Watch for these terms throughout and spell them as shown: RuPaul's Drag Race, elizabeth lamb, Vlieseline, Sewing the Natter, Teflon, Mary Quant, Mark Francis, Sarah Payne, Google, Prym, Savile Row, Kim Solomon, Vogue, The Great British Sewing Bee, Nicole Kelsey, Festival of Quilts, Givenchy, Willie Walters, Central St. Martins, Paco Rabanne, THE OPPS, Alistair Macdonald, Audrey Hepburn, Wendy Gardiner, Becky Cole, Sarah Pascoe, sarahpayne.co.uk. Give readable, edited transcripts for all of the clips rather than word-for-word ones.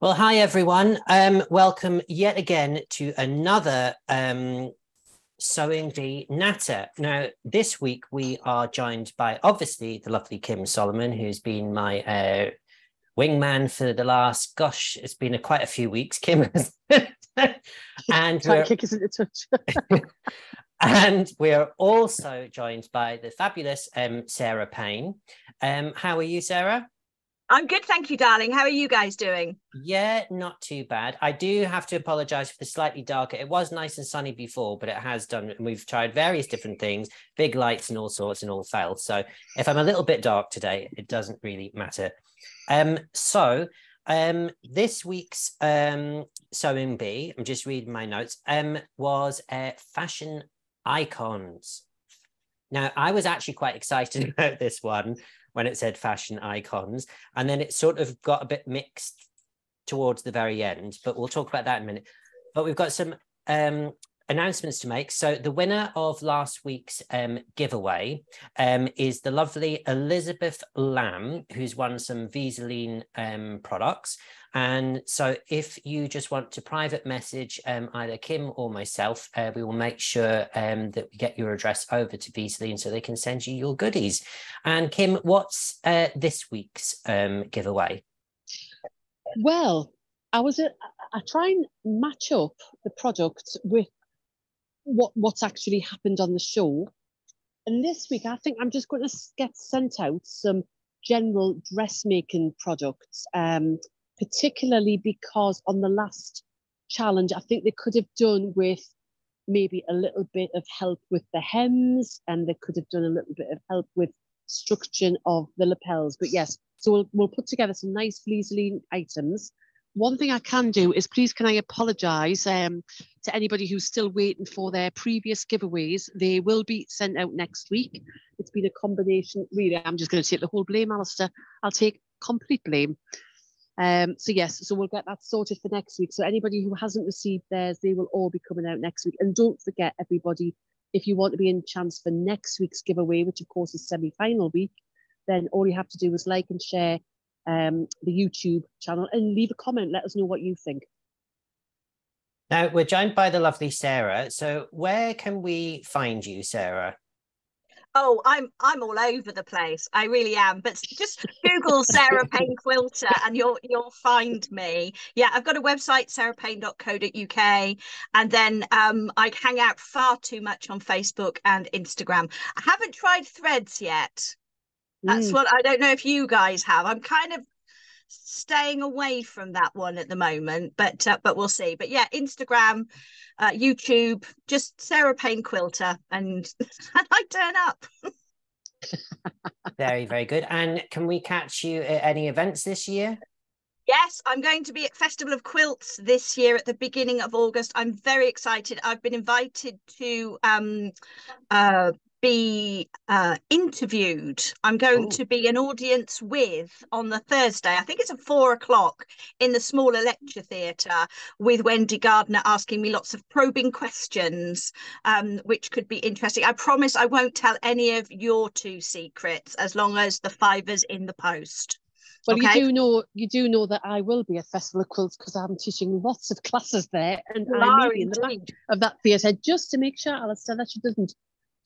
Well, hi, everyone. Welcome yet again to another Sewing the Natter. Now, this week we are joined by, obviously, the lovely Kim Solomon, who's been my wingman for the last, gosh, it's been quite a few weeks, Kim. And and we're also joined by the fabulous Sarah Payne. How are you, Sarah? I'm good, thank you, darling. How are you guys doing? Yeah, not too bad. I do have to apologise for the slightly darker. It was nice and sunny before, but it has done. And we've tried various different things, big lights and all sorts, and all failed. So if I'm a little bit dark today, it doesn't really matter. This week's Sewing Bee, I'm just reading my notes, was fashion icons. Now, I was actually quite excited about this one when it said fashion icons, and then it sort of got a bit mixed towards the very end, but we'll talk about that in a minute. But we've got some announcements to make. So the winner of last week's giveaway is the lovely Elizabeth Lamb, who's won some Vlieseline products. And so if you just want to private message either Kim or myself, we will make sure that we get your address over to Vlieseline so they can send you your goodies. And Kim, what's this week's giveaway? Well, I try and match up the product with what's actually happened on the show, and this week I think I'm just going to get sent out some general dressmaking products, particularly because on the last challenge I think they could have done with maybe a little bit of help with the hems, and they could have done a little bit of help with structure of the lapels. But yes, so we'll put together some nice Vlieseline items. One thing I can do is, please can I apologise to anybody who's still waiting for their previous giveaways. They will be sent out next week. It's been a combination, really. I'm just going to take the whole blame, Alistair. I'll take complete blame. So yes, so we'll get that sorted for next week. So anybody who hasn't received theirs, they will all be coming out next week. And don't forget, everybody, if you want to be in chance for next week's giveaway, which of course is semi-final week, then all you have to do is like and share the YouTube channel and leave a comment. Let us know what you think. Now, we're joined by the lovely Sarah. So where can we find you, Sarah? Oh, I'm all over the place. I really am. But just Google Sarah Payne Quilter and you'll find me. Yeah, I've got a website, sarahpayne.co.uk. And then I hang out far too much on Facebook and Instagram. I haven't tried Threads yet. That's what, I don't know if you guys have. I'm kind of staying away from that one at the moment, but we'll see. But yeah, Instagram, YouTube, just Sarah Payne Quilter, and I turn up. Very, very good. And can we catch you at any events this year? Yes, I'm going to be at Festival of Quilts this year at the beginning of August. I'm very excited. I've been invited to be interviewed. I'm going to be an audience with on the Thursday. I think it's at 4 o'clock in the smaller lecture theatre, with Wendy Gardiner asking me lots of probing questions, which could be interesting. I promise I won't tell any of your two secrets as long as the fiver's in the post. Well, okay? you do know that I will be at Festival of Quilts because I'm teaching lots of classes there, and I may be in the back of that theatre just to make sure, Alistair, that she doesn't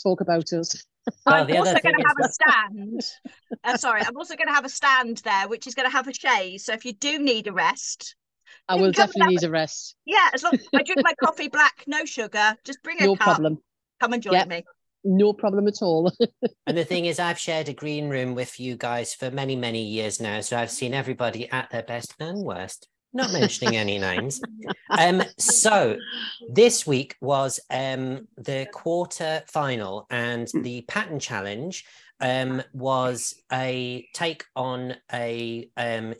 talk about us. Well, I'm also going to have a stand. I'm also going to have a stand there, which is going to have a chaise. So if you do need a rest, I will definitely need a rest. Yeah, as long as I drink my coffee black, no sugar. Just bring a cup. No problem. Come and join me. No problem at all. And the thing is, I've shared a green room with you guys for many, many years now, so I've seen everybody at their best and worst. Not mentioning any names. So this week was the quarter final, and the pattern challenge was a take on a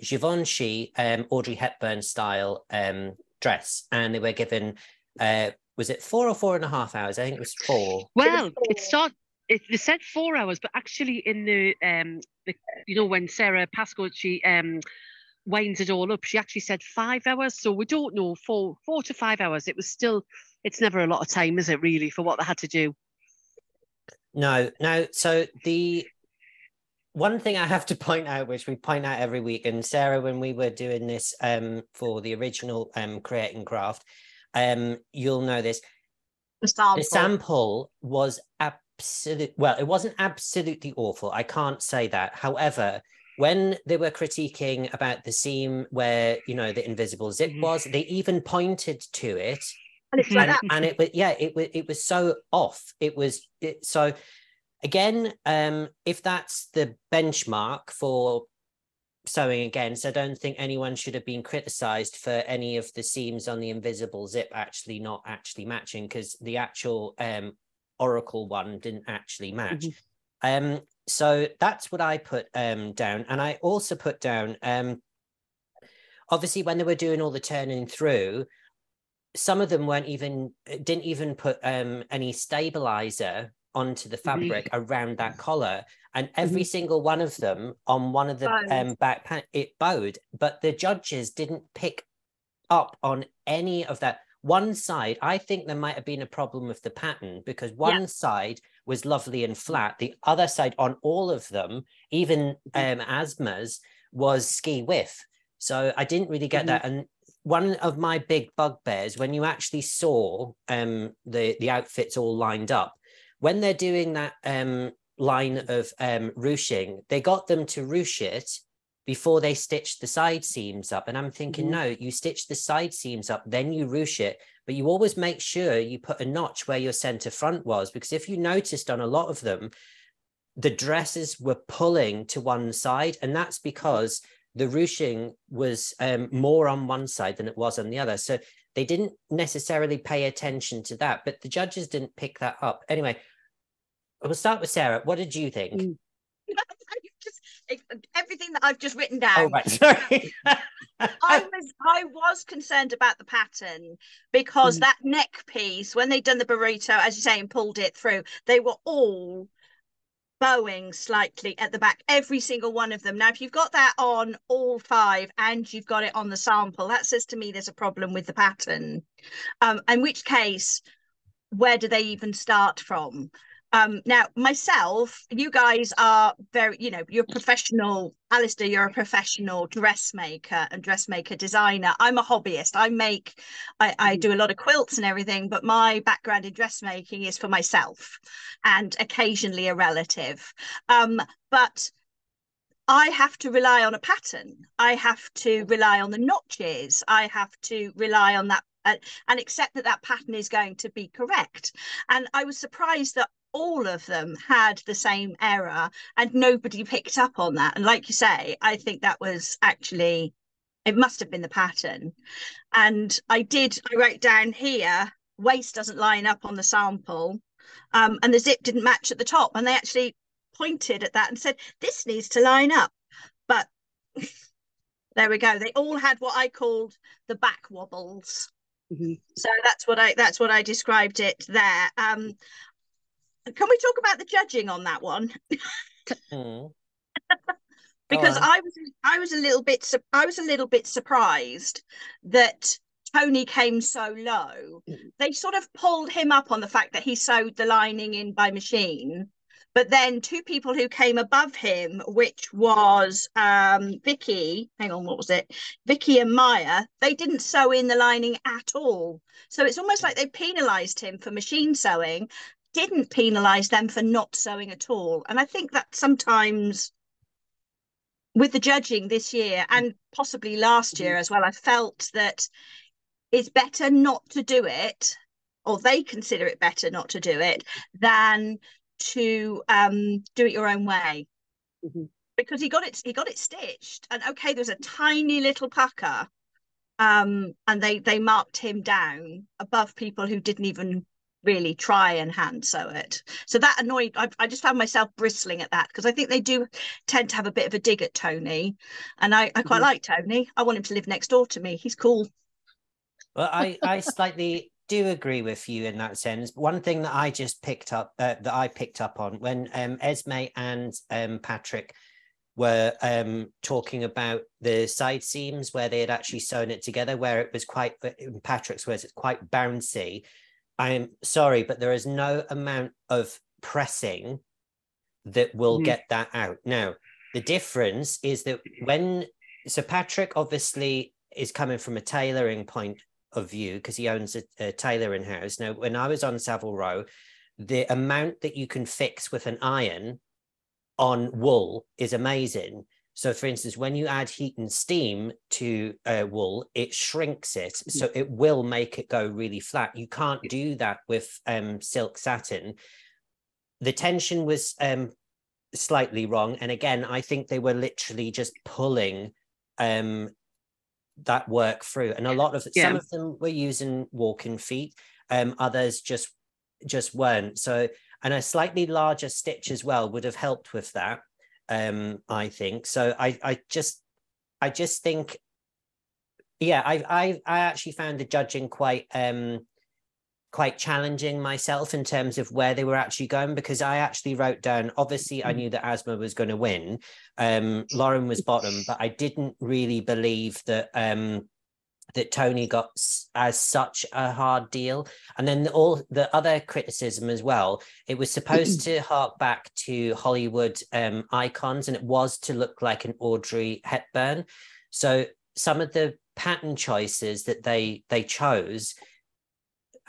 Givenchy Audrey Hepburn style dress, and they were given was it 4 or 4.5 hours? I think it was 4. Well, they said 4 hours, but actually in the you know, when Sarah Pascoe, she winds it all up, she actually said 5 hours, so we don't know. 4 to 5 hours. It was still, it's never a lot of time, is it, really, for what they had to do? No. So the One thing I have to point out, which we point out every week, and Sarah, when we were doing this for the original Create and Craft, you'll know this. The sample was absolute. Well, it wasn't absolutely awful. I can't say that. However, when they were critiquing about the seam where, you know, the invisible zip was, they even pointed to it. And it's like that. And it was, yeah, it was so off. It was so. Again, if that's the benchmark for sewing against, I don't think anyone should have been criticised for any of the seams on the invisible zip actually not actually matching, because the actual Oracle one didn't actually match. So that's what I put down. And I also put down, obviously, when they were doing all the turning through, some of them didn't even put any stabiliser onto the fabric around that collar, and every single one of them on one of the back pan, it bowed, but the judges didn't pick up on any of that. One side, I think there might have been a problem with the pattern, because one side was lovely and flat, the other side on all of them, even Asma's, was ski whiff. So I didn't really get that. And one of my big bugbears, when you actually saw the outfits all lined up, when they're doing that line of ruching, they got them to ruche it before they stitched the side seams up. And I'm thinking, no, you stitch the side seams up, then you ruche it. But you always make sure you put a notch where your center front was, because if you noticed on a lot of them, the dresses were pulling to one side. And that's because the ruching was more on one side than it was on the other. So they didn't necessarily pay attention to that, but the judges didn't pick that up. Anyway, we'll start with Sarah. What did you think? Everything that I've just written down. Oh, right. Sorry. I was concerned about the pattern, because that neck piece, when they'd done the burrito, as you say, and pulled it through, they were all bowing slightly at the back, every single one of them. Now, if you've got that on all five and you've got it on the sample, that says to me there's a problem with the pattern. In which case, where do they even start from? Now, myself, you guys are very, you know, you're professional. Alistair, you're a professional dressmaker and dressmaker designer. I'm a hobbyist. I do a lot of quilts and everything, but my background in dressmaking is for myself and occasionally a relative. But I have to rely on a pattern. I have to rely on the notches. I have to rely on that and accept that that pattern is going to be correct. And I was surprised that all of them had the same error and nobody picked up on that. And like you say, I think that was actually, it must have been the pattern. And I wrote down here, waist doesn't line up on the sample, and the zip didn't match at the top. And they actually pointed at that and said, this needs to line up. But there we go. They all had what I called the back wobbles. So that's what I described it there. Can we talk about the judging on that one? Because I was a little bit surprised that Tony came so low. They sort of pulled him up on the fact that he sewed the lining in by machine, but then two people who came above him, which was Vicky, hang on, what was it? Vicky and Maya, they didn't sew in the lining at all. So it's almost like they penalised him for machine sewing, didn't penalise them for not sewing at all. And I think that sometimes with the judging this year and possibly last year as well, I felt that it's better not to do it, or they consider it better not to do it, than to do it your own way. Because he got it stitched, and okay, there's a tiny little pucker, and they marked him down above people who didn't even really try and hand sew it. So that annoyed, I just found myself bristling at that, because I think they do tend to have a bit of a dig at Tony, and I quite like Tony. I want him to live next door to me. He's cool. Well, I slightly do agree with you in that sense. One thing that I just picked up on when Esme and Patrick were talking about the side seams where they had actually sewn it together, where it was quite, in Patrick's words, it's quite bouncy. I'm sorry, but there is no amount of pressing that will get that out. Now, the difference is that when, so Patrick obviously is coming from a tailoring point of view because he owns a tailoring house. Now, when I was on Savile Row, the amount that you can fix with an iron on wool is amazing. So for instance, when you add heat and steam to wool, it shrinks it. So it will make it go really flat. You can't do that with silk satin. The tension was slightly wrong. And again, I think they were literally just pulling that work through. And a lot of, some of them were using walking feet, others just weren't. So, and a slightly larger stitch as well would have helped with that. I think so. I just think, yeah. I actually found the judging quite challenging myself in terms of where they were actually going, because I actually wrote down. Obviously, I knew that Asma was going to win. Lauren was bottom, but I didn't really believe that that Tony got as such a hard deal. And then all the other criticism as well, it was supposed to hark back to Hollywood icons, and it was to look like an Audrey Hepburn. So some of the pattern choices that they chose,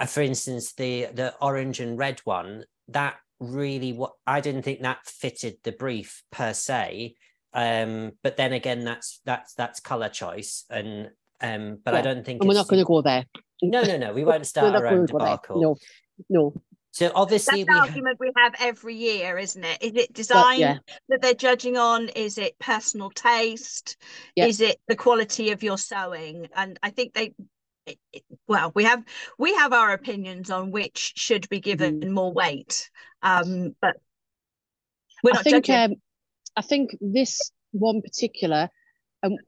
for instance, the orange and red one, that really, I didn't think that fitted the brief per se. But then again, that's color choice, and but yeah. I don't think we're not going to go there. No, we won't start our own debacle. No. So obviously, that's the argument we have every year, isn't it? Is it design that they're judging on? Is it personal taste? Yeah. Is it the quality of your sewing? And I think we have our opinions on which should be given more weight, but we're not judging. I think this one particular.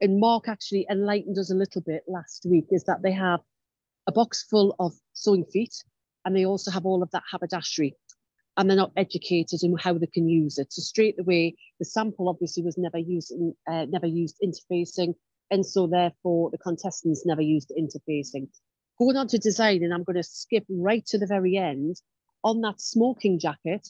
And Mark actually enlightened us a little bit last week, is that they have a box full of sewing feet, and they also have all of that haberdashery, and they're not educated in how they can use it. So straight away, the sample obviously was never used interfacing, and so therefore the contestants never used interfacing. Going on to design, and I'm going to skip right to the very end, on that smoking jacket,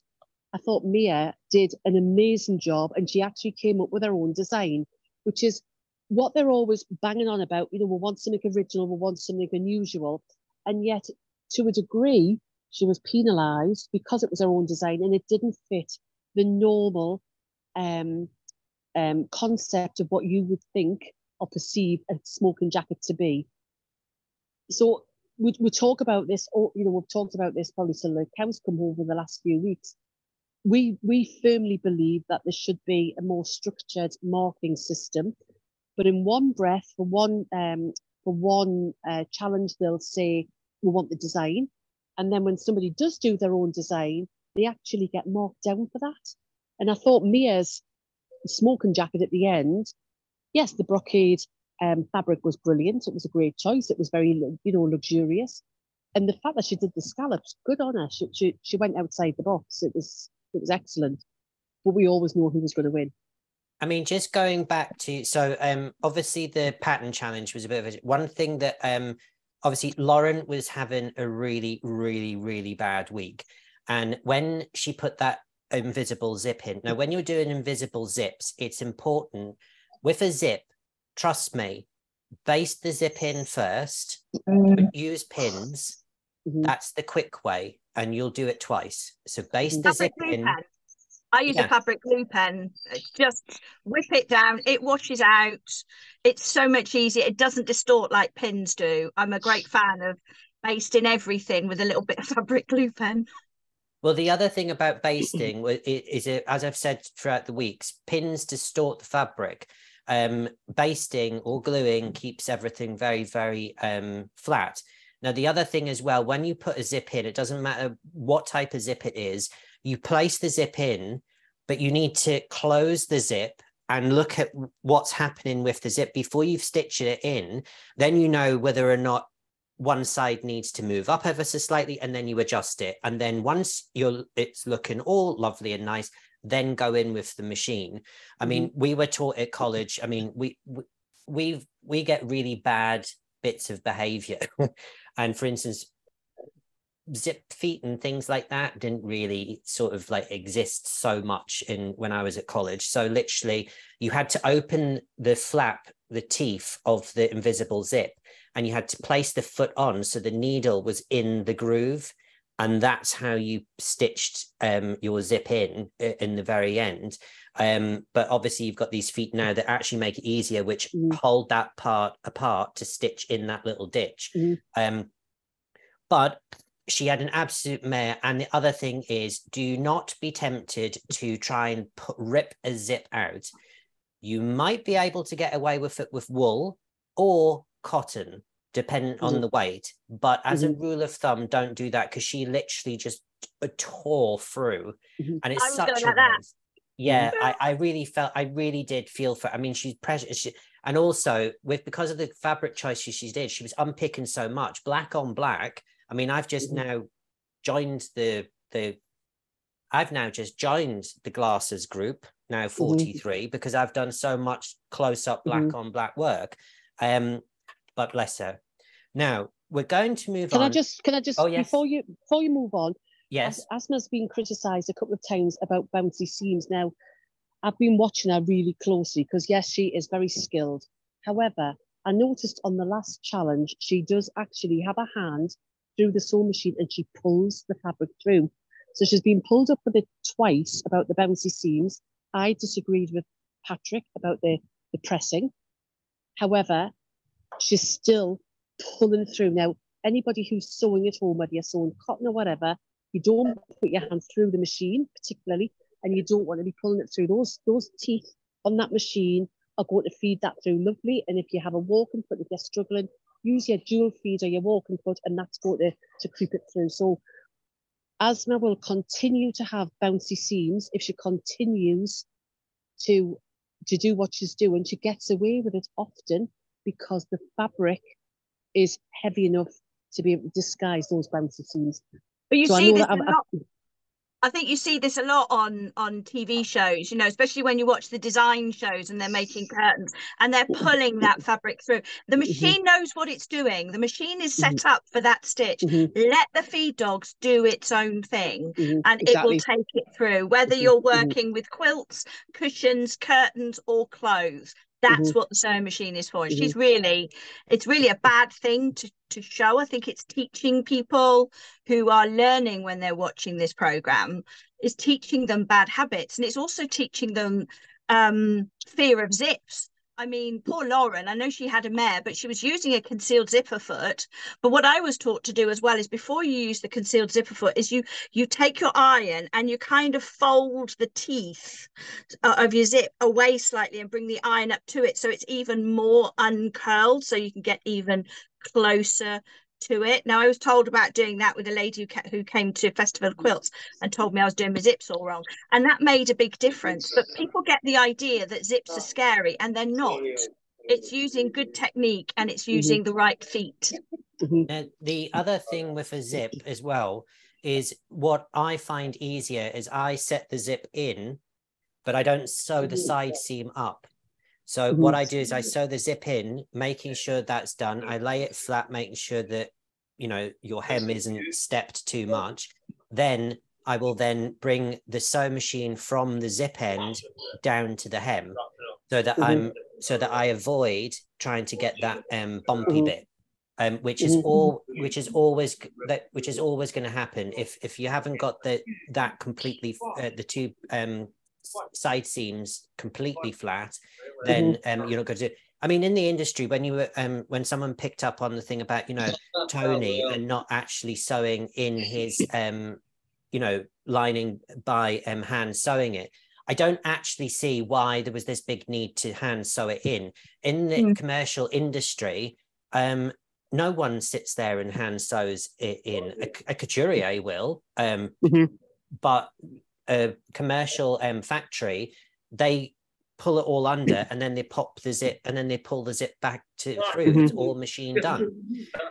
I thought Mia did an amazing job, and she actually came up with her own design, which is what they're always banging on about, you know, we want something original, we want something unusual. And yet, to a degree, she was penalised because it was her own design and it didn't fit the normal concept of what you would think or perceive a smoking jacket to be. So we talk about this, or, you know, we've talked about this probably till the cows come home over the last few weeks. We firmly believe that there should be a more structured marking system, but in one breath, for one challenge, they'll say, we want the design. And then when somebody does do their own design, they actually get marked down for that. And I thought Mia's smoking jacket at the end, yes, the brocade fabric was brilliant. It was a great choice. It was very, luxurious. And the fact that she did the scallops, good on her. She went outside the box. It was excellent, but we always know who was going to win. I mean, just going back to, so obviously the pattern challenge was a bit of a, one thing that obviously Lauren was having a really, really, really bad week. And when she put that invisible zip in, now when you're doing invisible zips, it's important with a zip, trust me, baste the zip in first, but use pins. That's the quick way, and you'll do it twice. So baste the zip in. I use a fabric glue pen. Just whip it down. It washes out. It's so much easier. It doesn't distort like pins do. I'm a great fan of basting everything with a little bit of fabric glue pen. Well, the other thing about basting is, as I've said throughout the weeks, pins distort the fabric. Basting or gluing keeps everything very, very flat. Now, the other thing as well, when you put a zip in, it doesn't matter what type of zip it is, you place the zip in, but you need to close the zip and look at what's happening with the zip before you've stitched it in. Then you know whether or not one side needs to move up ever so slightly, and then you adjust it. And then once it's looking all lovely and nice, then go in with the machine. I mean, we were taught at college, I mean, we get really bad bits of behavior. And for instance, zip feet and things like that didn't really sort of like exist so much in when I was at college. So literally you had to open the flap, the teeth of the invisible zip, and you had to place the foot on so the needle was in the groove, and that's how you stitched your zip in the very end. But obviously you've got these feet now that actually make it easier, which hold that part apart to stitch in that little ditch. But she had an absolute mare. And the other thing is, do not be tempted to try and rip a zip out. You might be able to get away with it with wool or cotton, dependent on the weight. But as a rule of thumb, don't do that, because she literally just tore through. And it's such a mess. Yeah, I really did feel for, I mean, she's precious. And also because of the fabric choices she did, she was unpicking so much, black on black. I mean, I've just now joined the glasses group, now 43, because I've done so much close up black on black work. But bless her. Now we're going to move on. Can I just oh, yes. before you move on? Yes. Asma's been criticised a couple of times about bouncy seams. Now, I've been watching her really closely because, yes, she is very skilled. However, I noticed on the last challenge, she does actually have a hand through the sewing machine and she pulls the fabric through. So she's been pulled up with it twice about the bouncy seams. I disagreed with Patrick about the pressing. However, she's still pulling through. Now, anybody who's sewing at home, whether you're sewing cotton or whatever, you don't put your hand through the machine particularly, and you don't want to be pulling it through. Those teeth on that machine are going to feed that through lovely. And if you have a walking foot, if you're struggling, use your dual feed or your walking foot, and that's going to creep it through. So Asma will continue to have bouncy seams if she continues to do what she's doing. She gets away with it often because the fabric is heavy enough to be able to disguise those bouncy seams. But you see this a lot. I think you see this a lot on TV shows, you know, especially when you watch the design shows and they're making curtains and they're pulling that fabric through. The machine knows what it's doing. The machine is set up for that stitch. Let the feed dogs do its own thing and it will take it through, whether you're working with quilts, cushions, curtains or clothes. That's what the sewing machine is for. And she's really, it's really a bad thing to show. I think it's teaching people who are learning when they're watching this programme, is teaching them bad habits. And it's also teaching them fear of zips. I mean, poor Lauren, I know she had a mare, but she was using a concealed zipper foot. But what I was taught to do as well is before you use the concealed zipper foot is you take your iron and you kind of fold the teeth of your zip away slightly and bring the iron up to it so it's even more uncurled so you can get even closer to it. Now, I was told about doing that with a lady who came to Festival of Quilts and told me I was doing my zips all wrong, and that made a big difference. But people get the idea that zips are scary, and they're not. It's using good technique and it's using the right feet. The other thing with a zip as well is what I find easier is I set the zip in, but I don't sew the side seam up. So what I do is I sew the zip in, making sure that's done. I lay it flat, making sure that, you know, your hem isn't stepped too much. Then I will then bring the sewing machine from the zip end down to the hem so that I avoid trying to get that bumpy bit, which is always going to happen if you haven't got that completely the two side seams completely flat, then you're not going to do it. I mean, in the industry, when you were when someone picked up on the thing about, you know, Tony and not actually sewing in his you know, lining by hand sewing it, I don't actually see why there was this big need to hand sew it in the commercial industry. No one sits there and hand sews it in. A couturier will, but a commercial factory, they pull it all under and then they pop the zip and then they pull the zip back through. It's all machine done.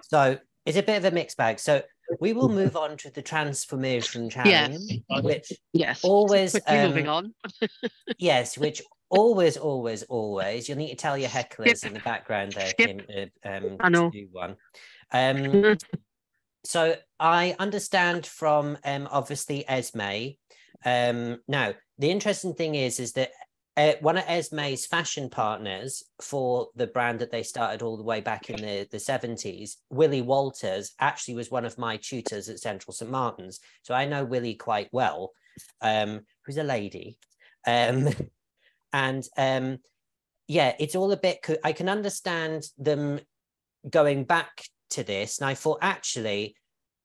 So it's a bit of a mixed bag. So we will move on to the transformation challenge, which always moving on. Yes, which always you'll need to tell your hecklers in the background there. Kim, I know. To do one. So I understand from obviously Esme. Now, the interesting thing is that one of Esme's fashion partners for the brand that they started all the way back in the 70s, Willie Walters, actually was one of my tutors at Central St. Martins. So I know Willie quite well, who's a lady. Yeah, it's all a bit, I can understand them going back to this. And I thought, actually,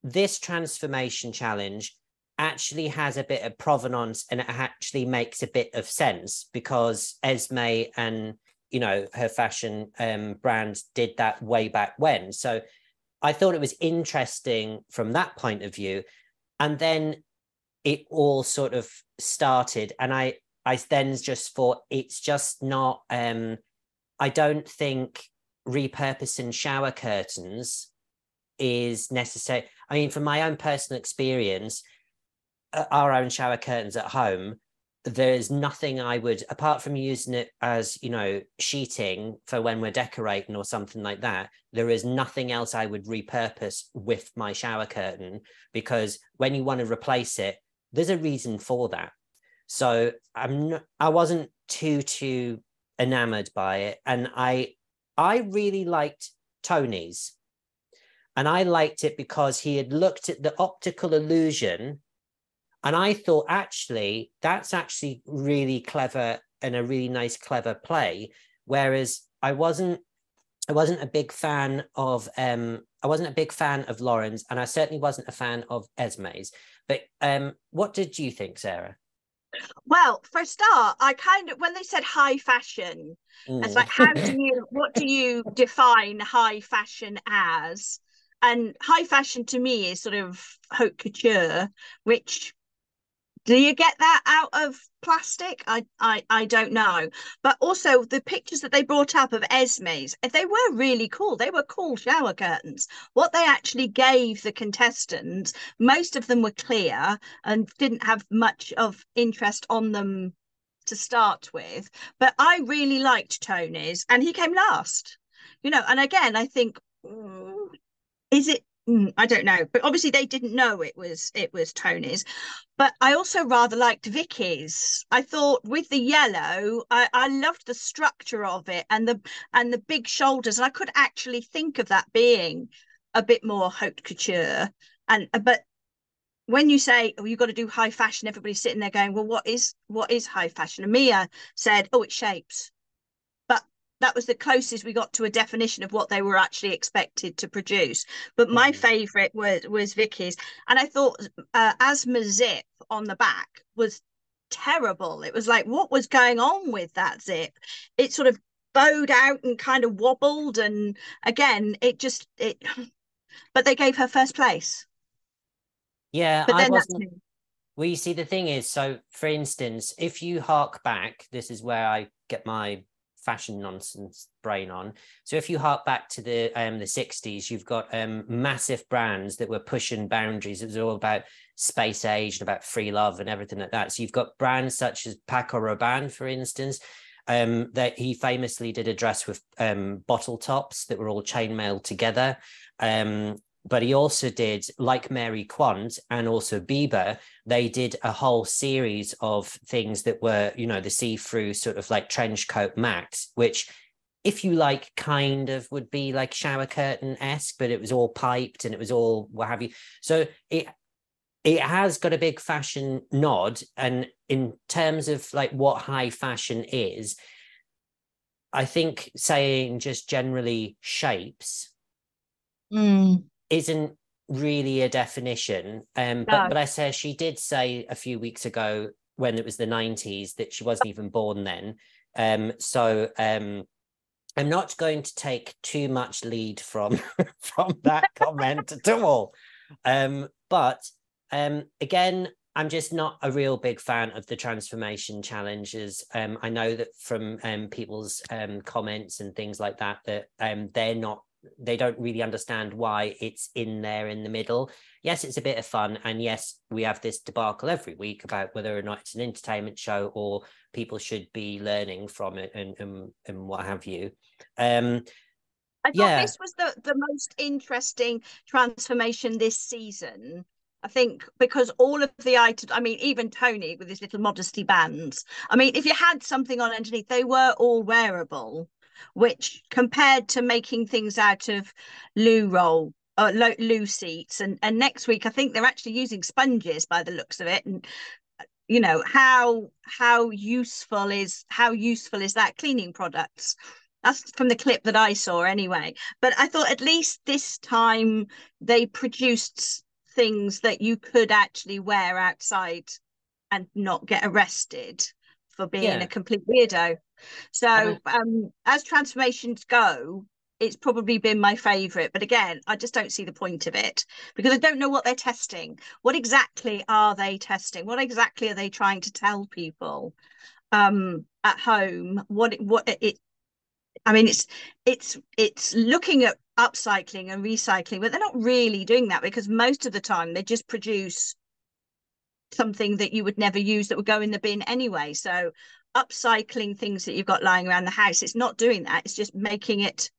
this transformation challenge actually has a bit of provenance, and it actually makes a bit of sense, because Esme and, you know, her fashion brand did that way back when. So I thought it was interesting from that point of view. And then it all sort of started. And I then just thought, it's just not, I don't think repurposing shower curtains is necessary. I mean, from my own personal experience, our own shower curtains at home, there's nothing I would, apart from using it as, you know, sheeting for when we're decorating or something like that, there is nothing else I would repurpose with my shower curtain, because when you want to replace it, there's a reason for that. So I wasn't too enamored by it. And I really liked Tony's. And I liked it because he had looked at the optical illusion. And I thought, actually, that's actually really clever and a really nice, clever play. Whereas I wasn't a big fan of Lauren's, and I certainly wasn't a fan of Esme's. But what did you think, Sarah? Well, for a start, I kind of, when they said high fashion, it's like, what do you define high fashion as? And high fashion to me is sort of haute couture, which, do you get that out of plastic? I don't know. But also the pictures that they brought up of Esme's, they were really cool. They were cool shower curtains. What they actually gave the contestants, most of them were clear and didn't have much of interest on them to start with. But I really liked Tony's, and he came last. You know, and again, I think, is it? I don't know, but obviously they didn't know it was Tony's. But I also rather liked Vicky's. I thought with the yellow, I loved the structure of it and the big shoulders. And I could actually think of that being a bit more haute couture. And but when you say, oh, you've got to do high fashion, everybody's sitting there going, well, what is high fashion? And Mia said, oh, it's shapes. That was the closest we got to a definition of what they were actually expected to produce. But my favourite was Vicky's. And I thought Asma zip on the back was terrible. It was like, what was going on with that zip? It sort of bowed out and kind of wobbled. And again, but they gave her first place. Yeah, but then well, you see, the thing is, so for instance, if you hark back, this is where I get my fashion nonsense brain on. So if you hark back to the 60s, you've got massive brands that were pushing boundaries. It was all about space age and about free love and everything like that. So you've got brands such as Paco Rabanne, for instance, that he famously did a dress with bottle tops that were all chainmail together. But he also did, like Mary Quant and also Bieber, they did a whole series of things that were, you know, the see-through sort of like trench coat max, which, if you like, kind of would be like shower curtain-esque, but it was all piped and it was all what have you. So it has got a big fashion nod. And in terms of like what high fashion is, I think saying just generally shapes isn't really a definition. But Bless her, she did say a few weeks ago, when it was the 90s, that she wasn't even born then. So I'm not going to take too much lead from that comment at all. But again, I'm just not a real big fan of the transformation challenges. I know that from people's comments and things like that, that they don't really understand why it's in there in the middle. Yes, it's a bit of fun. And yes, we have this debacle every week about whether or not it's an entertainment show or people should be learning from it and what have you. I thought this was the most interesting transformation this season, I think, because all of the items, I mean, even Tony with his little modesty bands, I mean, if you had something on underneath, they were all wearable, which compared to making things out of loo seats. And next week, I think they're actually using sponges by the looks of it. And, you know, how useful is that cleaning products? That's from the clip that I saw anyway. But I thought at least this time they produced things that you could actually wear outside and not get arrested for being a complete weirdo. So as transformations go, it's probably been my favourite. But again, I just don't see the point of it because I don't know what they're testing. What exactly are they testing? What exactly are they trying to tell people at home? I mean, it's looking at upcycling and recycling, but they're not really doing that because most of the time they just produce something that you would never use that would go in the bin anyway. So upcycling things that you've got lying around the house, it's not doing that. It's just making it,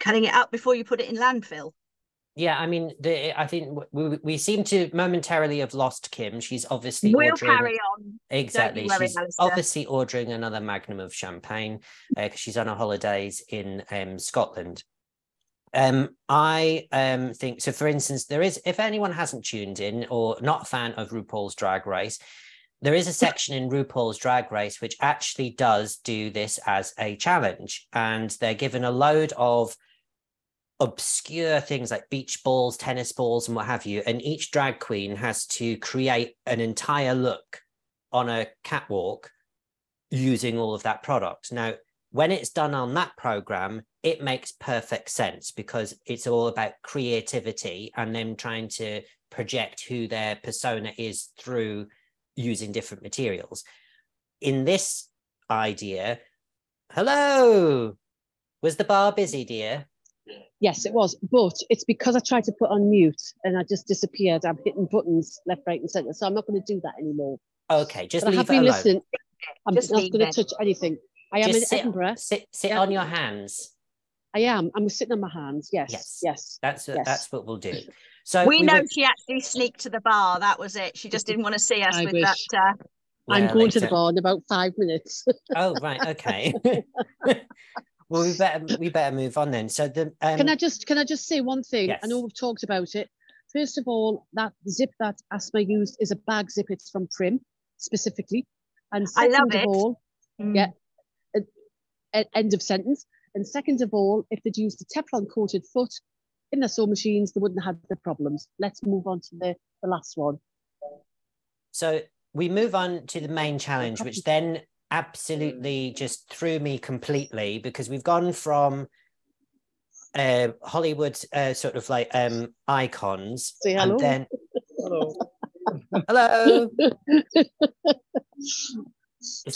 cutting it up before you put it in landfill. Yeah, I mean, I think we seem to momentarily have lost Kim. She's obviously carry on. Exactly. She's obviously ordering another magnum of champagne because she's on her holidays in Scotland. I think, so for instance, there is, if anyone hasn't tuned in or not a fan of RuPaul's Drag Race, there is a section in RuPaul's Drag Race which actually does do this as a challenge. And they're given a load of obscure things like beach balls, tennis balls, and what have you, and each drag queen has to create an entire look on a catwalk using all of that product. Now, when it's done on that program, it makes perfect sense because it's all about creativity and them trying to project who their persona is through using different materials. In this idea, hello, was the bar busy, dear? Yes, it was, but it's because I tried to put on mute and I just disappeared. I'm hitting buttons left, right and centre, so I'm not going to do that anymore. Okay, just leave it alone. Listening. I'm just not going to touch anything. I am in Edinburgh. Sit on your hands. I am. I'm sitting on my hands, yes. That's what we'll do. So we know she actually sneaked to the bar, that was it. She just didn't want to see us that... I'm going to the bar in about 5 minutes. Oh, right, okay. Well, we better move on then. So the can I just say one thing? Yes. I know we've talked about it. First of all, that zip that Asma used is a bag zip. It's from Prym specifically, and second I love it. Of all, end of sentence. And second of all, if they'd used a Teflon coated foot in their sewing machines, they wouldn't have had the problems. Let's move on to the last one. So we move on to the main challenge, which then absolutely just threw me completely because we've gone from Hollywood sort of like icons. Say hello. And then hello. Is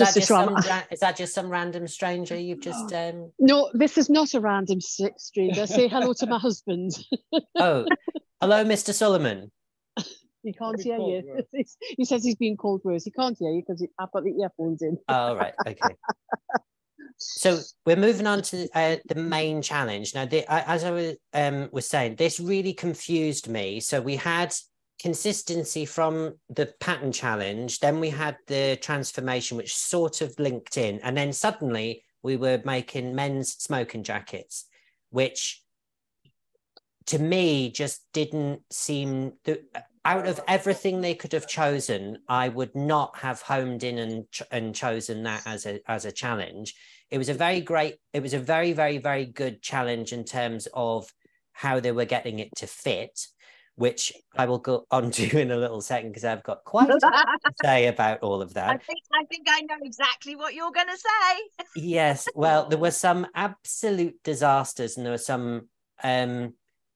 that just some random stranger you've just No, this is not a random stranger. Say hello to my husband. Oh, hello, Mr. Solomon. He can't hear you. He says he's being called worse. He can't hear you because I've got the earphones in. Oh, right. Okay. So we're moving on to the main challenge. Now, as I was saying, this really confused me. So we had consistency from the pattern challenge. Then we had the transformation, which sort of linked in. And then suddenly we were making men's smoking jackets, which to me just didn't seem... Out of everything they could have chosen, I would not have homed in and chosen that as a challenge. It was a very, very, very good challenge in terms of how they were getting it to fit, which I will go on to in a little second because I've got quite a lot to say about all of that. I think I know exactly what you're going to say. Yes, well, there were some absolute disasters and there were some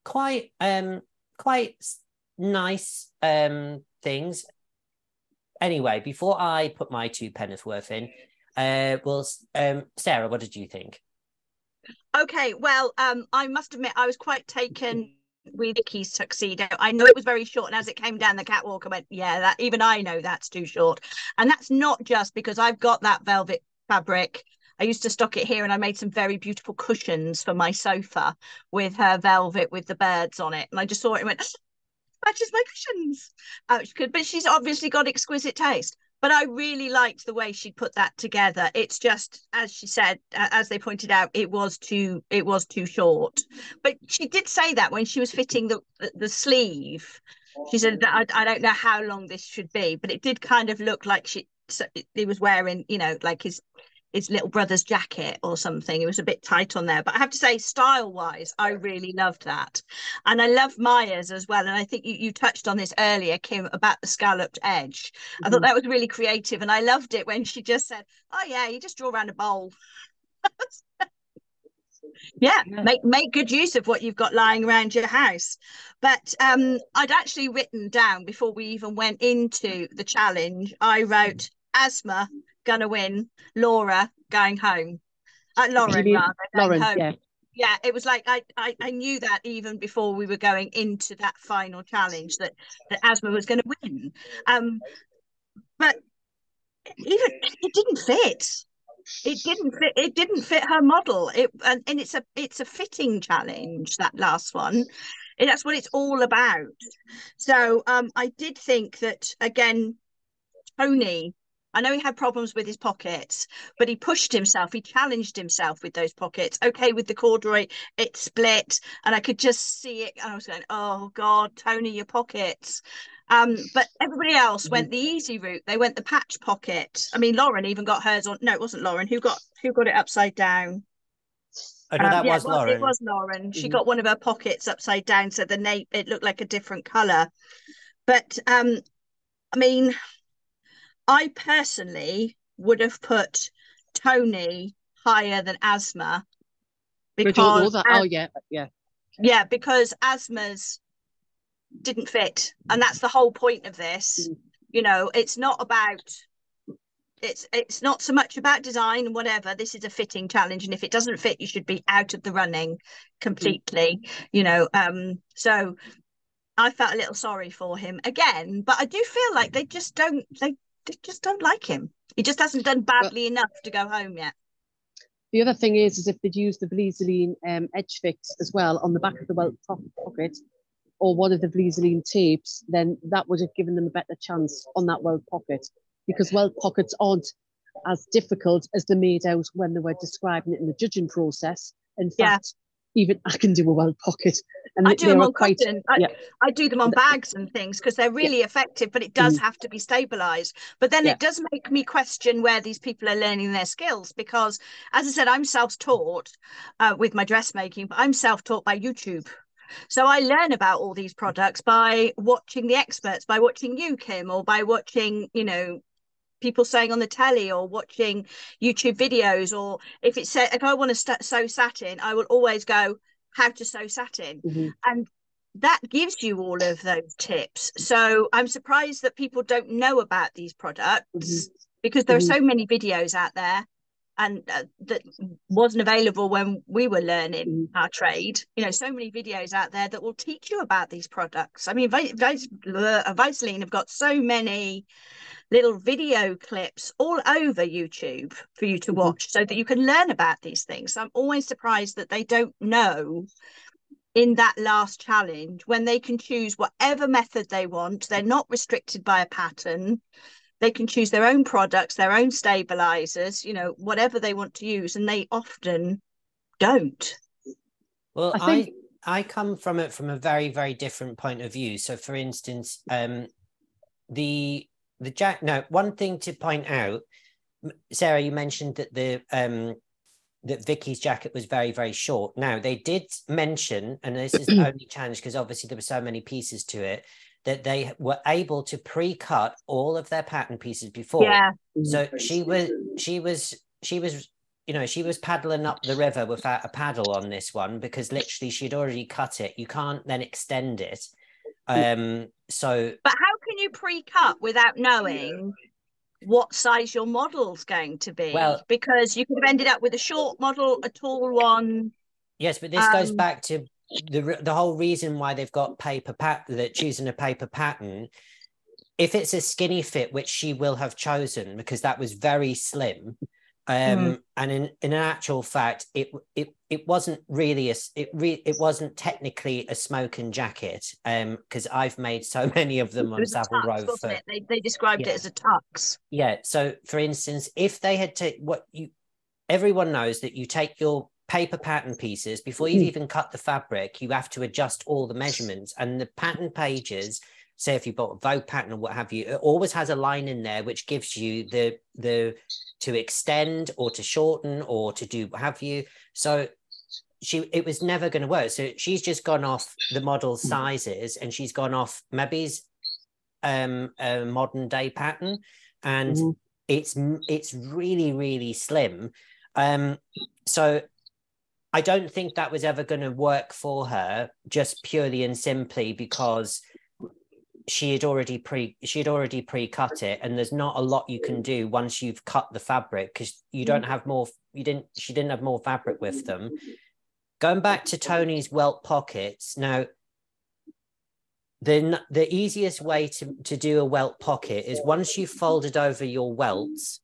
quite nice things. Anyway, before I put my two pennies worth in, Sarah, what did you think? Okay, well, I must admit I was quite taken with Vicky's tuxedo. I know it was very short, and as it came down the catwalk, I went, yeah, that even I know that's too short. And that's not just because I've got that velvet fabric. I used to stock it here, and I made some very beautiful cushions for my sofa with her velvet with the birds on it. And I just saw it and went, matches my cushions. Which could, but she's obviously got exquisite taste. But I really liked the way she put that together. It's just, as she said, as they pointed out, it was too short. But she did say that when she was fitting the sleeve, she said that I don't know how long this should be, but it did kind of look like he was wearing, you know, like his little brother's jacket or something. It was a bit tight on there, but I have to say, style wise, I really loved that. And I love Maya's as well. And I think you touched on this earlier, Kim, about the scalloped edge. Mm-hmm. I thought that was really creative, and I loved it when she just said, oh yeah, you just draw around a bowl. Yeah, make good use of what you've got lying around your house. But I'd actually written down, before we even went into the challenge, I wrote Asma gonna win, Laura going home, Lauren, rather, going home. Yeah, it was like I knew that even before we were going into that final challenge that Asma was going to win. But even it didn't fit. It didn't fit her model. And it's a fitting challenge, that last one. And that's what it's all about. So I did think that, again, Tony, I know he had problems with his pockets, but he pushed himself. He challenged himself with those pockets. Okay, with the corduroy, it split, and I could just see it. And I was going, oh God, Tony, your pockets. But everybody else went the easy route. They went the patch pocket. I mean, Lauren even got hers on. No, it wasn't Lauren. Who got it upside down? Oh, no, that was Lauren. It was Lauren. She got one of her pockets upside down, so it looked like a different colour. But I mean, I personally would have put Tony higher than Asma, because because Asma's didn't fit, and that's the whole point of this. You know, it's not so much about design and whatever. This is a fitting challenge, and if it doesn't fit, you should be out of the running completely. You know, so I felt a little sorry for him again, but I do feel like they just don't like him. He just hasn't done badly enough to go home yet. The other thing is if they'd used the Vlieseline edge fix as well on the back of the welt top pocket, or one of the Vlieseline tapes, then that would have given them a better chance on that welt pocket, because welt pockets aren't as difficult as they made out when they were describing it in the judging process. In fact, even I can do a welt pocket. And I do them on cotton. I do them on bags and things because they're really effective, but it does have to be stabilised. But then it does make me question where these people are learning their skills, because, as I said, I'm self-taught with my dressmaking, but I'm self-taught by YouTube. So I learn about all these products by watching the experts, by watching you, Kim, or by watching, you know, people saying on the telly, or watching YouTube videos. Or if it said, if I want to sew satin, I will always go, how to sew satin. And that gives you all of those tips. So I'm surprised that people don't know about these products because there are so many videos out there. And that wasn't available when we were learning our trade. You know, so many videos out there that will teach you about these products. I mean, Vlieseline have got so many little video clips all over YouTube for you to watch so that you can learn about these things. So I'm always surprised that they don't know in that last challenge, when they can choose whatever method they want. They're not restricted by a pattern. They can choose their own products, their own stabilizers, you know, whatever they want to use, and they often don't. Well, I come from it from a very, very different point of view. So, for instance, the jack. Now, one thing to point out, Sarah, you mentioned that that Vicky's jacket was very, very short. Now, they did mention, and this is the only challenge because obviously there were so many pieces to it, that they were able to pre-cut all of their pattern pieces before. Yeah. So she was paddling up the river without a paddle on this one, because literally she'd already cut it. You can't then extend it. But how can you pre-cut without knowing what size your model's going to be? Well, because you could have ended up with a short model, a tall one. Yes, but this goes back to the whole reason why they've got choosing a paper pattern. If it's a skinny fit, which she will have chosen because that was very slim, And in actual fact, it wasn't really it wasn't technically a smoking jacket, because I've made so many of them on Savile Row. They described it as a tux. Yeah. So for instance, if they had to, everyone knows that you take your paper pattern pieces before you've even cut the fabric, you have to adjust all the measurements, and the pattern pages. Say if you bought a Vogue pattern or what have you, it always has a line in there which gives you the to extend or to shorten or to do what have you. So it was never going to work. So she's just gone off the model sizes, and she's gone off Mebby's modern day pattern, and it's really, really slim. So I don't think that was ever going to work for her, just purely and simply because she had already pre-cut it, and there's not a lot you can do once you've cut the fabric, because you don't have more, she didn't have more fabric with them. Going back to Tony's welt pockets, now the easiest way to do a welt pocket is, once you've folded over your welts,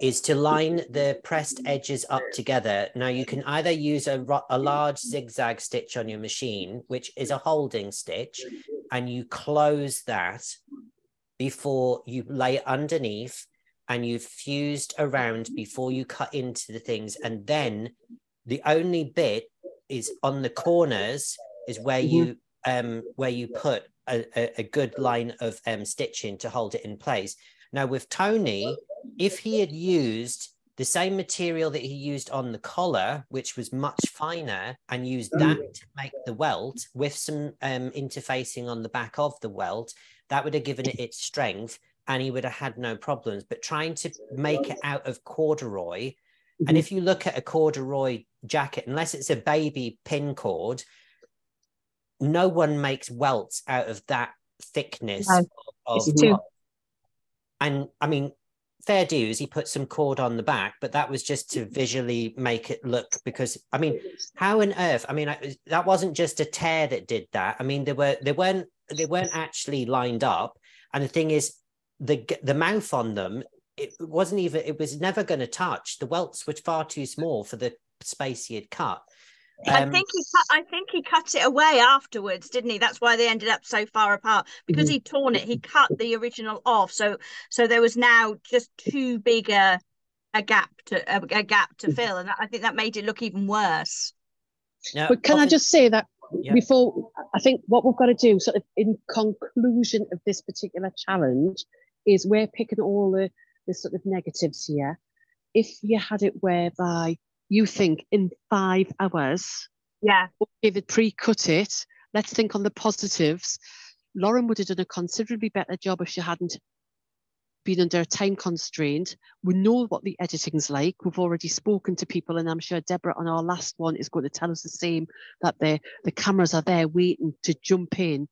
is to line the pressed edges up together. Now you can either use a large zigzag stitch on your machine, which is a holding stitch, and you close that before you lay underneath, and you've fused around before you cut into the things. And then the only bit is on the corners is where you put a good line of stitching to hold it in place. Now with Tony, if he had used the same material that he used on the collar, which was much finer, and used that to make the welt with some interfacing on the back of the welt, that would have given it its strength, and he would have had no problems. But trying to make it out of corduroy, and if you look at a corduroy jacket, unless it's a baby pin cord, no one makes welts out of that thickness. And I mean, fair dues, he put some cord on the back, but that was just to visually make it look, because I mean, how on earth? I mean, that wasn't just a tear that did that. I mean, they weren't actually lined up, and the thing is, the mouth on them, it was never going to touch. The welts were far too small for the space he had cut. I think he cut it away afterwards, didn't he? That's why they ended up so far apart, because he'd torn it. He cut the original off, so there was now just too big a gap to fill, and I think that made it look even worse. Yeah. But can I just say that before, I think what we've got to do, sort of in conclusion of this particular challenge, is we're picking all the sort of negatives here. If you had it whereby you think in 5 hours, we'll give it, pre-cut it, let's think on the positives. Lauren would have done a considerably better job if she hadn't been under a time constraint. We know what the editing's like. We've already spoken to people, and I'm sure Deborah on our last one is going to tell us the same, that the cameras are there waiting to jump in,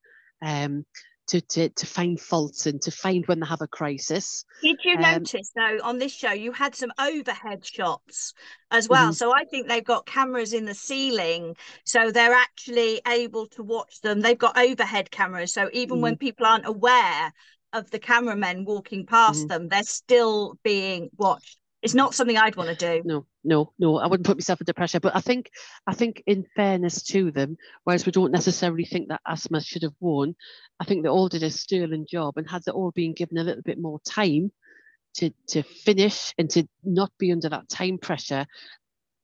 to find faults and to find when they have a crisis. Did you notice though, on this show you had some overhead shots as well? So I think they've got cameras in the ceiling, so they're actually able to watch them. They've got overhead cameras, so even when people aren't aware of the cameramen walking past them, they're still being watched. It's not something I'd want to do. No, I wouldn't put myself under pressure. But I think in fairness to them, whereas we don't necessarily think that Asma should have won, I think they all did a sterling job, and had they all been given a little bit more time to finish and to not be under that time pressure,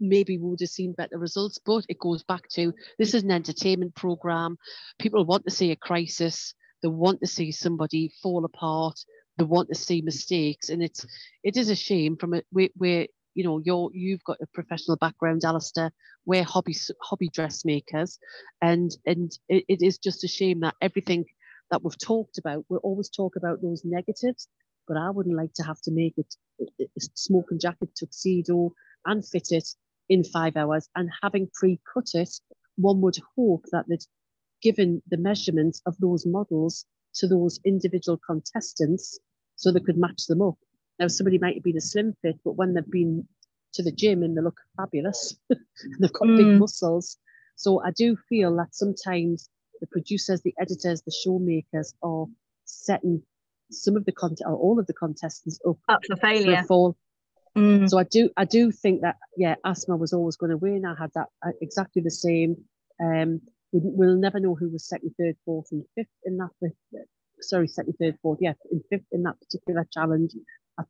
maybe we would have seen better results. But it goes back to, this is an entertainment programme. People want to see a crisis. They want to see somebody fall apart. They want to see mistakes, and it is a shame. From it, we're you know, you've got a professional background, Alistair. We're hobby dressmakers, and it is just a shame that everything that we've talked about, we'll always talk about those negatives. But I wouldn't like to have to make it a smoking jacket, tuxedo, and fit it in 5 hours. And having pre-cut it, one would hope that they'd given the measurements of those models to those individual contestants, so they could match them up. Now, somebody might have been a slim fit, but when they've been to the gym and they look fabulous, and they've got big muscles. So I do feel that sometimes the producers, the editors, the showmakers are setting some of the all of the contestants up for failure. So I do think that, yeah, asthma was always going to win. I had that exactly the same. We'll never know who was second, third, fourth, and fifth in that. Second, third, fourth, yeah, and fifth in that particular challenge.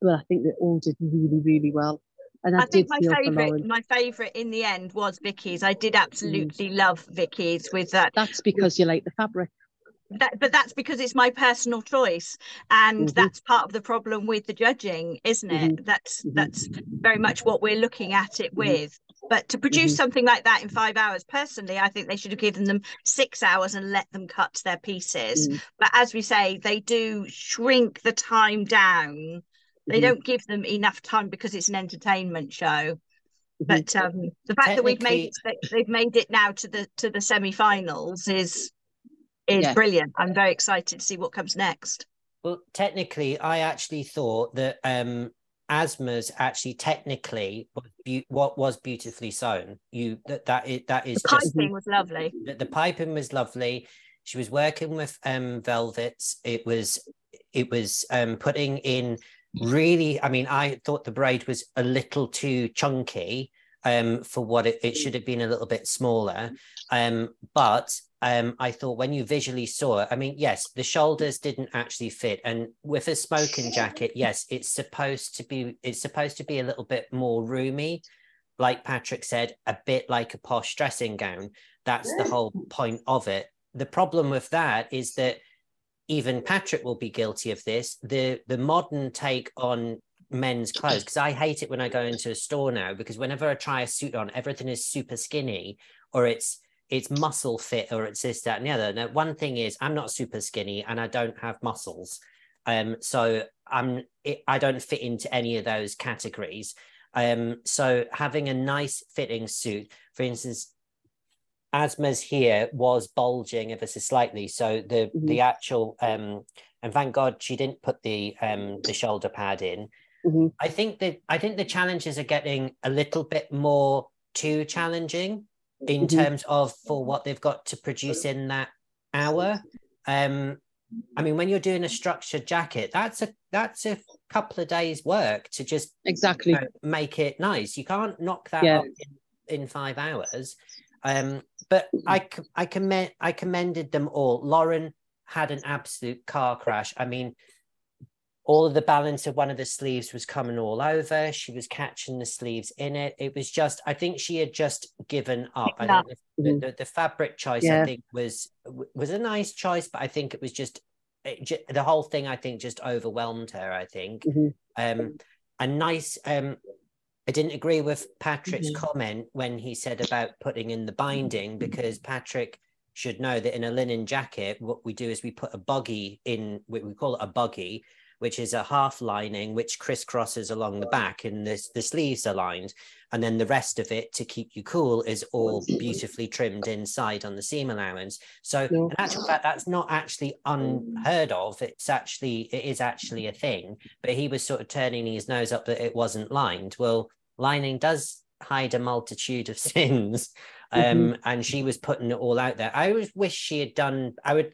But I think they all did really, really well. And I think my favourite in the end was Vicky's. I did absolutely love Vicky's with that. That's because you like the fabric. But that's because it's my personal choice, and that's part of the problem with the judging, isn't it? That's very much what we're looking at it with. But to produce something like that in 5 hours, personally, I think they should have given them 6 hours and let them cut their pieces. But as we say, they do shrink the time down. They don't give them enough time because it's an entertainment show. But the fact that they've made it now to the semi-finals is brilliant. I'm very excited to see what comes next. Well, technically, I actually thought that Asma's actually technically was beautifully sewn. The piping was lovely. The piping was lovely. She was working with velvets. It was putting in really. I mean, I thought the braid was a little too chunky for what it should have been, a little bit smaller. But I thought when you visually saw it, I mean, yes, the shoulders didn't actually fit, and with a smoking jacket, yes, it's supposed to be a little bit more roomy, like Patrick said, a bit like a posh dressing gown. That's the whole point of it. The problem with that is that even Patrick will be guilty of this. The modern take on men's clothes, because I hate it when I go into a store now, because whenever I try a suit on, everything is super skinny, or it's muscle fit, or it's this, that, and the other. Now, one thing is, I'm not super skinny and I don't have muscles. So I don't fit into any of those categories. So having a nice fitting suit, for instance, Asma's here was bulging ever so slightly. So the actual, and thank God she didn't put the shoulder pad in. I think the challenges are getting a little bit more too challenging in terms of for what they've got to produce in that hour. I mean, when you're doing a structured jacket, that's a couple of days work to just exactly make it nice. You can't knock that up in 5 hours. But I commended them all. Lauren had an absolute car crash. I mean, all of the balance of one of the sleeves was coming all over. She was catching the sleeves in it. It was just, I think she had just given up. I don't know if the fabric choice, I think, was a nice choice, but I think it was just the whole thing, I think, just overwhelmed her, I think. I didn't agree with Patrick's comment when he said about putting in the binding, because Patrick should know that in a linen jacket, what we do is we put a buggy in, we call it a buggy, which is a half lining, which crisscrosses along the back, and the sleeves are lined. And then the rest of it, to keep you cool, is all beautifully trimmed inside on the seam allowance. So in actual fact, that's not actually unheard of. It is actually a thing, but he was sort of turning his nose up that it wasn't lined. Well, lining does hide a multitude of sins. And she was putting it all out there. I would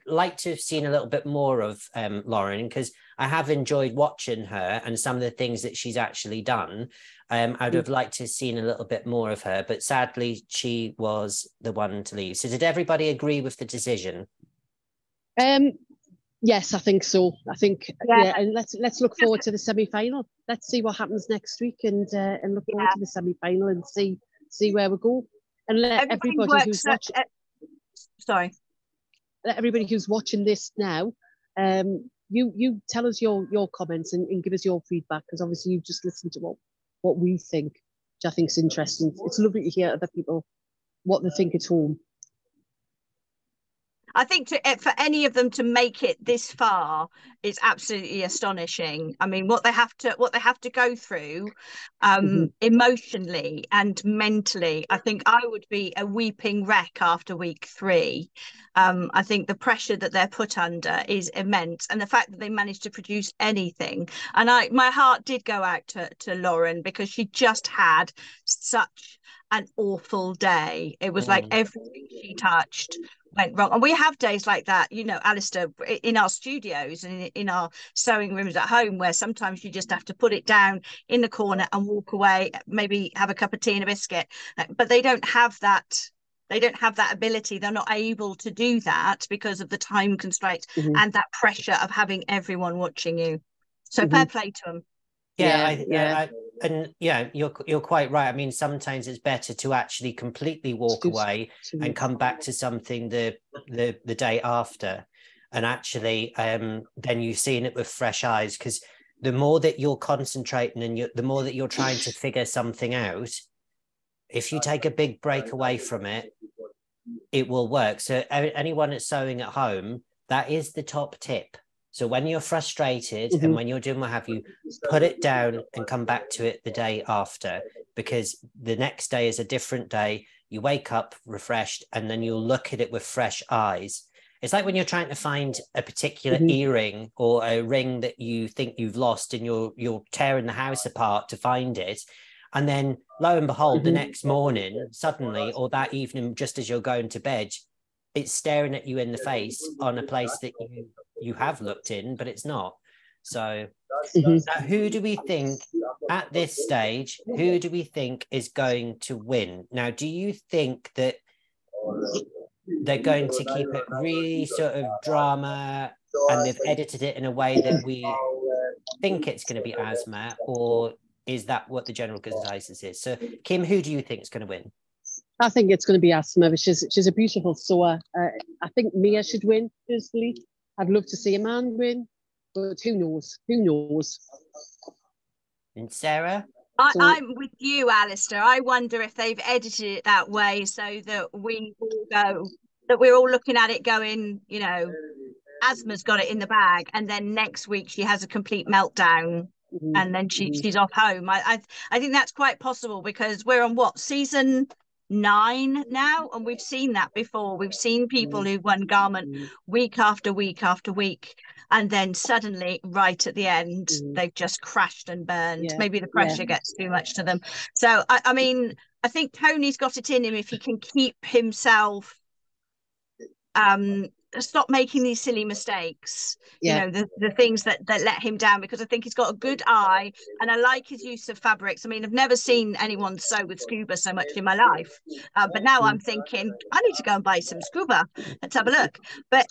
like to have seen a little bit more of Lauren, because I have enjoyed watching her and some of the things that she's actually done. I'd have liked to have seen a little bit more of her, but sadly she was the one to leave. So did everybody agree with the decision? Yes, I think so. I think and let's look forward to the semi-final. Let's see what happens next week, and look forward to the semi-final and see where we go. And let everybody who's watching. Let everybody who's watching this now, you tell us your comments and give us your feedback, because obviously you've just listened to what we think, which I think is interesting. It's lovely to hear other people what they think at home. I think for any of them to make it this far is absolutely astonishing. I mean, what they have to go through emotionally and mentally. I think I would be a weeping wreck after week three. I think the pressure that they're put under is immense, and the fact that they managed to produce anything. And my heart did go out to Lauren, because she just had such an awful day. It was like everything she touched went wrong. And we have days like that, you know, Alistair, in our studios and in our sewing rooms at home, where sometimes you just have to put it down in the corner and walk away, maybe have a cup of tea and a biscuit. But they don't have that. They don't have that ability. They're not able to do that because of the time constraints and that pressure of having everyone watching you. So fair play to them. You're quite right. I mean, sometimes it's better to actually completely walk away and come back to something the day after, and actually then you've seen it with fresh eyes, because the more that you're concentrating and the more that you're trying to figure something out, if you take a big break away from it, it will work. So anyone that's sewing at home, that is the top tip. So when you're frustrated and when you're doing what have you, put it down and come back to it the day after, because the next day is a different day. You wake up refreshed, and then you'll look at it with fresh eyes. It's like when you're trying to find a particular earring or a ring that you think you've lost, and you're tearing the house apart to find it. And then lo and behold, the next morning, suddenly, or that evening, just as you're going to bed, it's staring at you in the face on a place that you have looked in, but it's not. So now, who do we think at this stage, who do we think is going to win? Now, do you think that they're going to keep it really sort of drama and they've edited it in a way that we think it's going to be Asma, or is that what the general consensus is? So, Kim, who do you think is going to win? I think it's going to be Asma, but she's a beautiful sewer. I think Mia should win, personally. I'd love to see a man win, but who knows? Who knows? And Sarah? I'm with you, Alistair. I wonder if they've edited it that way so that we're all looking at it going, you know, Asma's got it in the bag, and then next week she has a complete meltdown. And then she's off home. I think that's quite possible, because we're on what, season 9 now, and we've seen that before. We've seen people who won garment week after week after week, and then suddenly right at the end they've just crashed and burned. Maybe the pressure gets too much to them. So I mean, I think Tony's got it in him, if he can keep himself stop making these silly mistakes, you know, the things that let him down, because I think he's got a good eye, and I like his use of fabrics. I mean, I've never seen anyone sew with scuba so much in my life, but now I'm thinking I need to go and buy some scuba. Let's have a look. But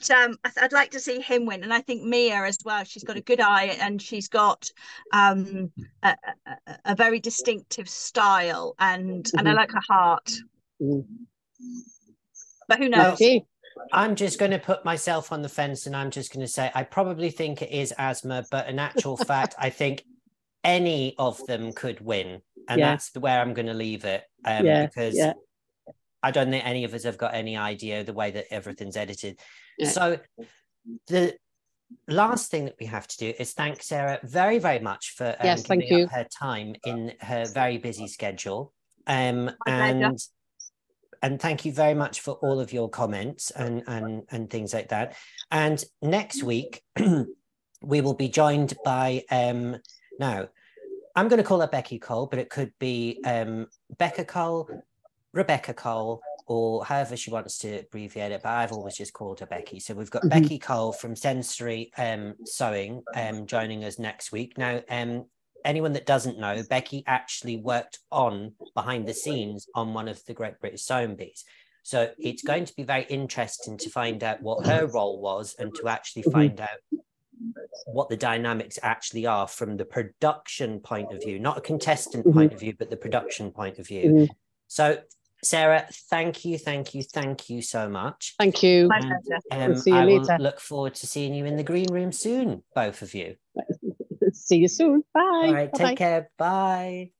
I'd like to see him win, and I think Mia as well. She's got a good eye, and she's got a very distinctive style, and I like her heart. But who knows? I'm just going to put myself on the fence, and I'm just going to say I probably think it is Asma, but in actual fact, I think any of them could win, and that's where I'm going to leave it, because I don't think any of us have got any idea the way that everything's edited. So the last thing that we have to do is thank Sarah very, very much for giving up her time in her very busy schedule. And thank you very much for all of your comments and things like that. And next week, we will be joined by, now, I'm going to call her Becky Cole, but it could be Becca Cole, Rebecca Cole, or however she wants to abbreviate it, but I've always just called her Becky. So we've got Becky Cole from Sensory Sewing joining us next week. Now, anyone that doesn't know, Becky actually worked on behind the scenes on one of the Great British Sewing Bees. So it's going to be very interesting to find out what her role was, and to actually find out what the dynamics actually are from the production point of view, not a contestant point of view, but the production point of view. So Sarah, thank you so much. Thank you. And, see you I later. Will look forward to seeing you in the green room soon, both of you. See you soon. Bye. All right. Bye-bye. Take care. Bye.